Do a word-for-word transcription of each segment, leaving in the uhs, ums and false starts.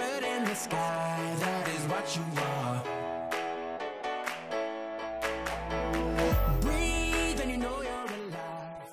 bird in the sky, that is what you are. Breathe and you know you're alive.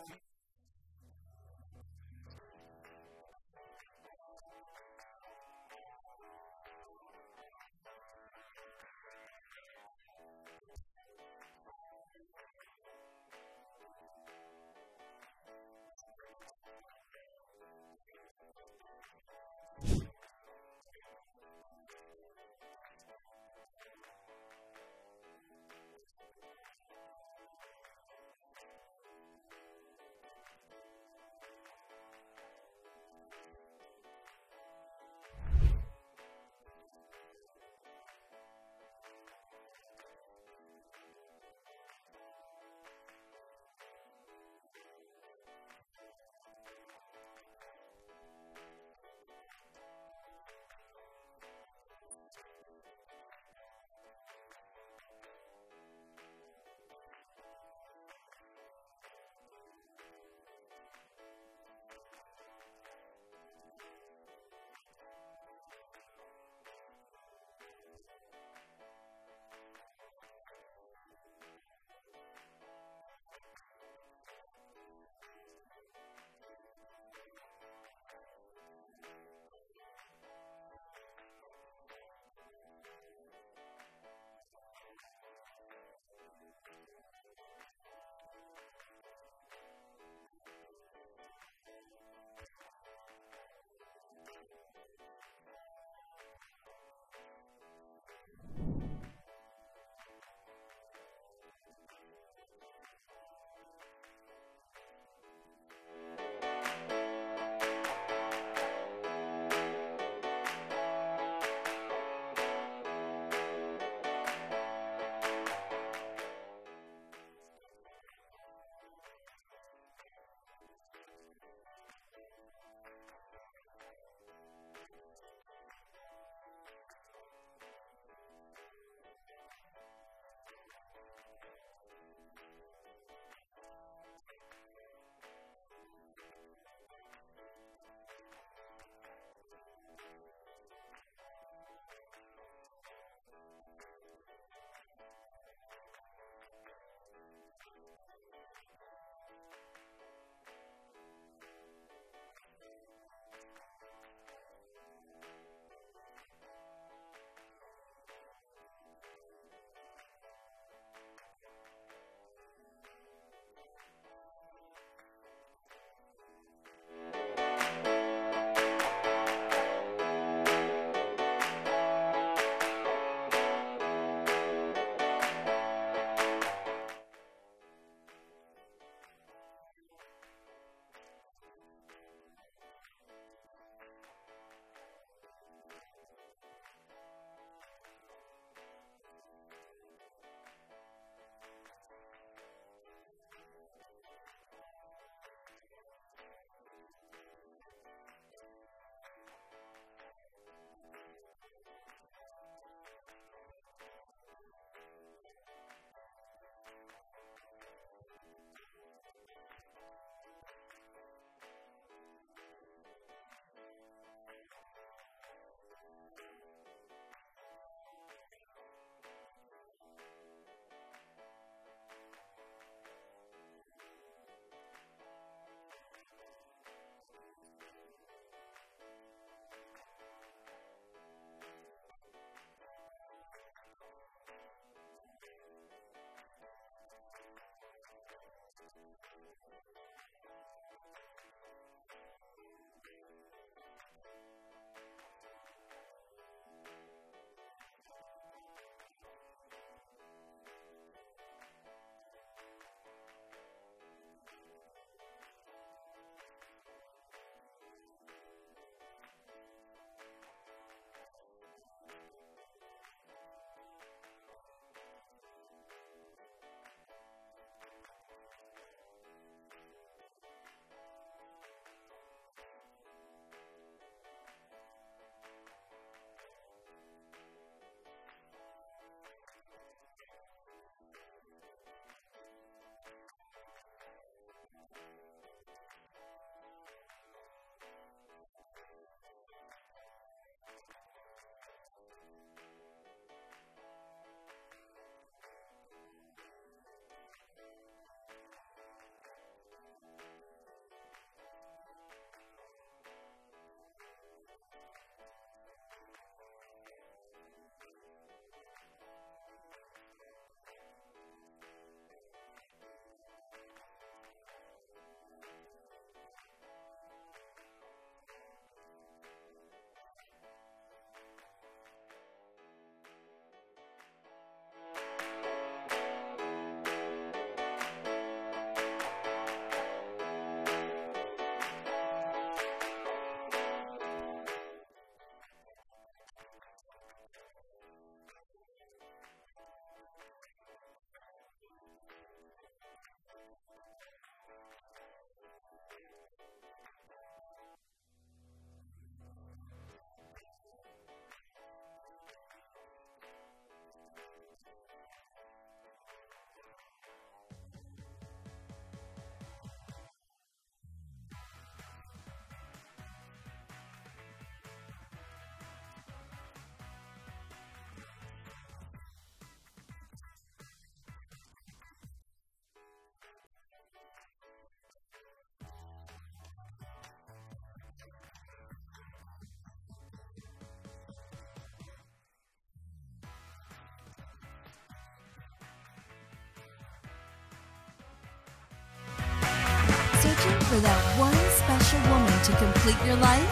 for that one special woman to complete your life?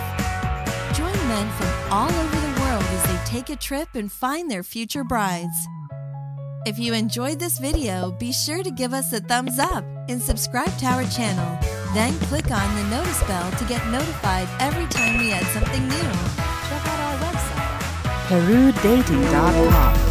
Join men from all over the world as they take a trip and find their future brides. If you enjoyed this video, be sure to give us a thumbs up and subscribe to our channel. Then click on the notice bell to get notified every time we add something new. Check out our website, Peru Dating dot com.